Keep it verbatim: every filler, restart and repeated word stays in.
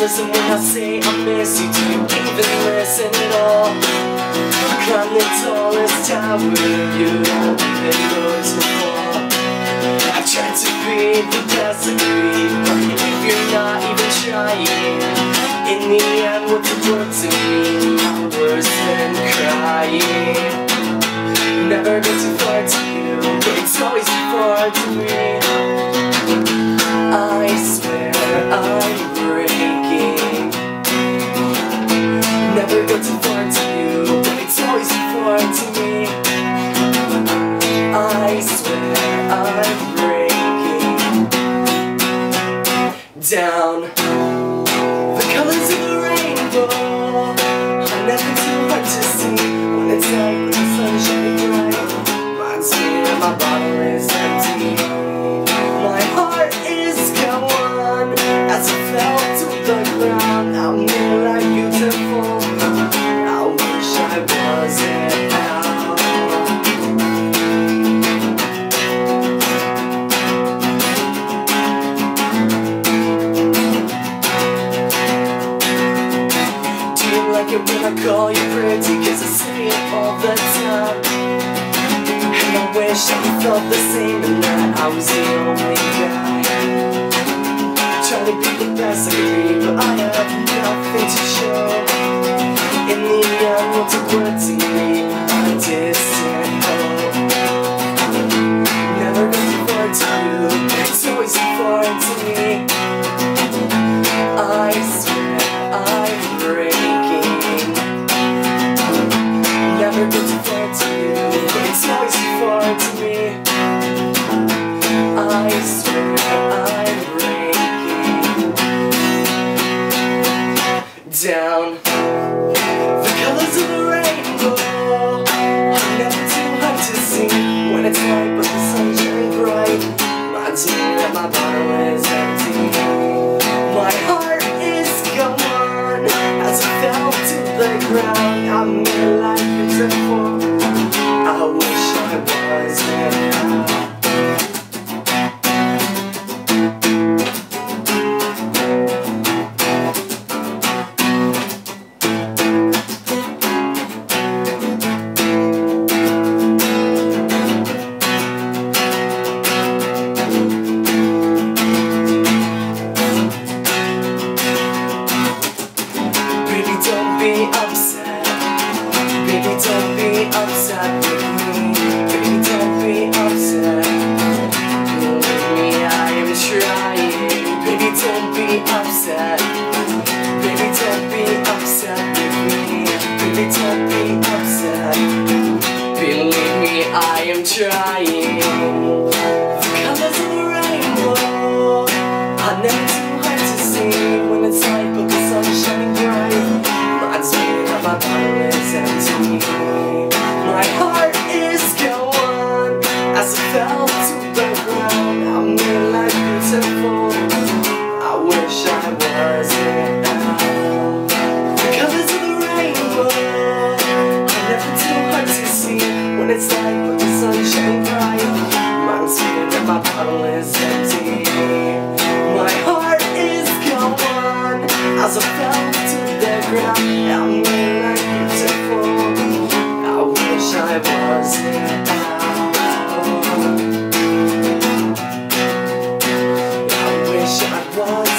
listen when I say I miss you. Do you even listen at all? I'm the tallest tower you that goes to fall. I tried to be the best of you, but if you're not even trying, in the end what you brought to me, I'm worse than crying. Never been too far to you, but it's always too far to me. I swear I'm breaking. Never been too far to you, but it's always too far to me. I swear I'm breaking down. The colors of the rainbow are never too hard to see when it's like the sunshine. My bottle is empty. My heart is gone as it fell to the ground. How near I'm beautiful. I wish I wasn't out. Do you like it when I call you pretty? Cause I say it all the time. I wish I felt the same and that I was the only guy. Trying to be the best I could be, but I have nothing to show. In the end, what's a word to me? A distant hope. Never been too far to you, but it's always too far to me. I swear I'm breaking. Never been too far to you, but it's always too far to me. I swear I'm breaking down. The colors of the rainbow are never too hard to see when it's light, but the sun's shining bright. Reminds me that my bottle is empty. My heart is gone as I fell to the ground. I'm in like beautiful. I wish I wasn't out. Wow.